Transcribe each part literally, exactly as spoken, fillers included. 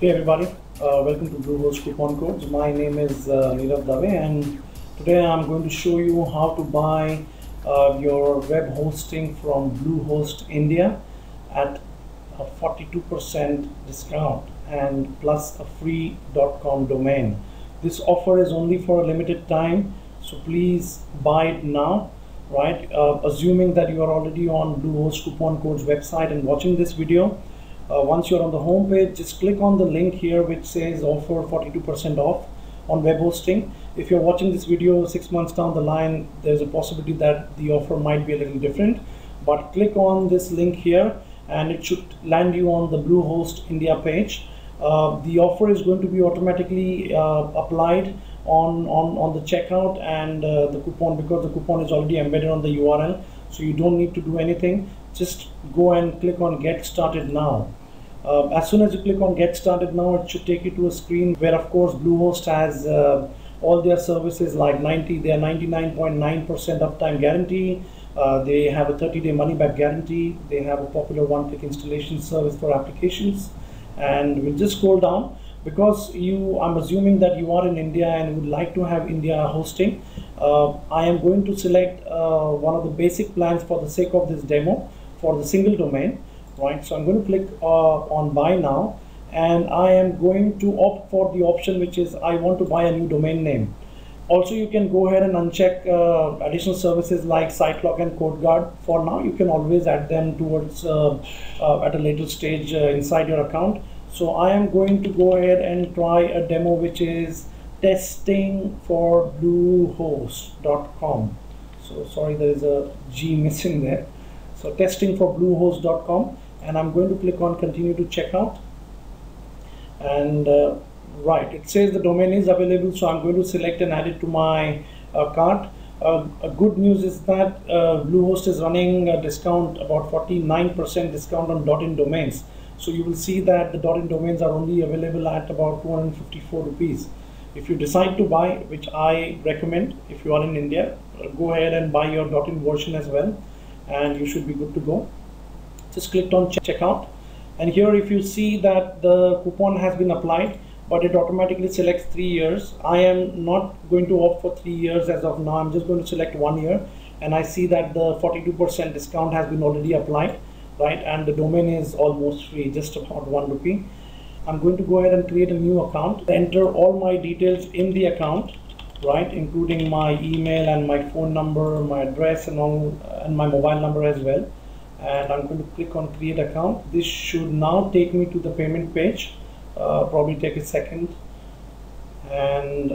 Hey everybody, uh, welcome to Bluehost Coupon Codes. My name is uh, Nirav Dave, and today I'm going to show you how to buy uh, your web hosting from Bluehost India at a forty-two percent discount and plus a free .com domain. This offer is only for a limited time, so please buy it now, right? Uh, assuming that you are already on Bluehost Coupon Codes website and watching this video, Uh, once you're on the home page, just click on the link here which says offer forty-two percent off on web hosting. If you're watching this video six months down the line, there's a possibility that the offer might be a little different, but click on this link here and it should land you on the Bluehost India page. Uh, the offer is going to be automatically uh, applied on, on, on the checkout and uh, the coupon, because the coupon is already embedded on the U R L, so you don't need to do anything. Just go and click on Get Started Now. Uh, as soon as you click on Get Started Now, it should take you to a screen where, of course, Bluehost has uh, all their services like ninety, they are ninety-nine point nine percent uptime guarantee. Uh, they have a thirty day money back guarantee. They have a popular one-click installation service for applications. And we'll just scroll down because you, I'm assuming that you are in India and would like to have India hosting. Uh, I am going to select uh, one of the basic plans for the sake of this demo for the single domain. Right, so I'm going to click uh, on buy now, and I am going to opt for the option which is I want to buy a new domain name. Also, you can go ahead and uncheck uh, additional services like SiteLock and CodeGuard for now. You can always add them towards uh, uh, at a later stage uh, inside your account. So I am going to go ahead and try a demo which is testing for Bluehost dot com. So sorry, there is a G missing there. So testing for Bluehost dot com. And I'm going to click on continue to checkout, and uh, right, it says the domain is available, so I'm going to select and add it to my uh, cart. Uh, uh, good news is that uh, Bluehost is running a discount, about forty-nine percent discount on .in domains, so you will see that the .in domains are only available at about two hundred fifty-four rupees. If you decide to buy, which I recommend, if you are in India, uh, go ahead and buy your .in version as well, and you should be good to go. Just clicked on checkout, and here if you see that the coupon has been applied, but it automatically selects three years. I am not going to opt for three years as of now. I'm just going to select one year, and I see that the forty-two percent discount has been already applied, right, and the domain is almost free, just about one rupee. I'm going to go ahead and create a new account, enter all my details in the account, right, including my email and my phone number, my address and all, and my mobile number as well. And I'm going to click on create account. This should now take me to the payment page, uh, probably take a second, and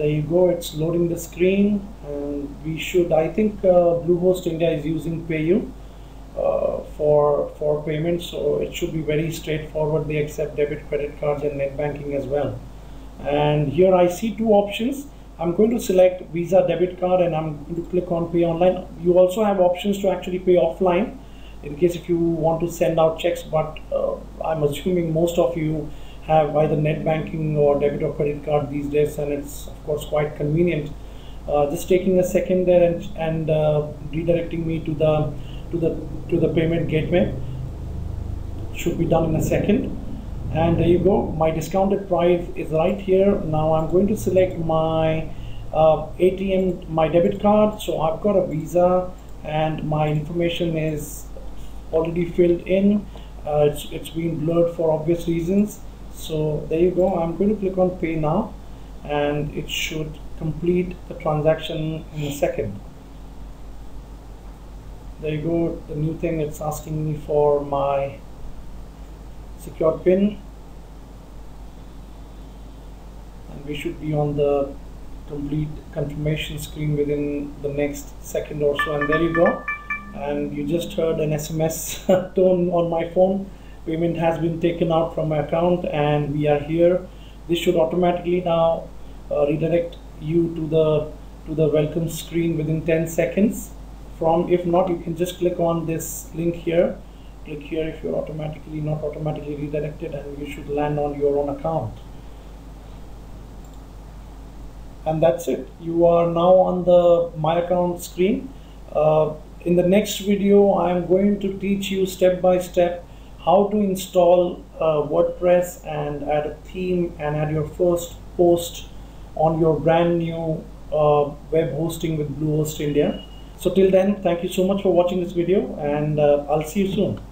there you go, it's loading the screen. And we should, I think uh, Bluehost India is using PayU uh, for, for payments, so it should be very straightforward. They accept debit, credit cards and net banking as well. And here I see two options. I'm going to select Visa debit card, and I'm going to click on pay online. You also have options to actually pay offline, in case if you want to send out checks, but uh, I'm assuming most of you have either net banking or debit or credit card these days, and it's of course quite convenient. Uh, just taking a second there and, and uh, redirecting me to the to the to the payment gateway. Should be done in a second, and there you go, my discounted price is right here. Now I'm going to select my uh, A T M, my debit card. So I've got a Visa, and my information is already filled in. Uh, it's, it's been blurred for obvious reasons. So there you go, I'm going to click on pay now, and it should complete the transaction in a second. There you go, the new thing, it's asking me for my secure pin, and we should be on the complete confirmation screen within the next second or so. And there you go, and you just heard an S M S tone on my phone. Payment has been taken out from my account, and we are here. This should automatically now uh, redirect you to the to the welcome screen within ten seconds from. If not, you can just click on this link here. Click here if you're automatically not automatically redirected, and you should land on your own account. And that's it, you are now on the my account screen. Uh, in the next video, I am going to teach you step by step how to install uh, WordPress and add a theme and add your first post on your brand new uh, web hosting with Bluehost India. So till then, thank you so much for watching this video, and uh, I'll see you soon.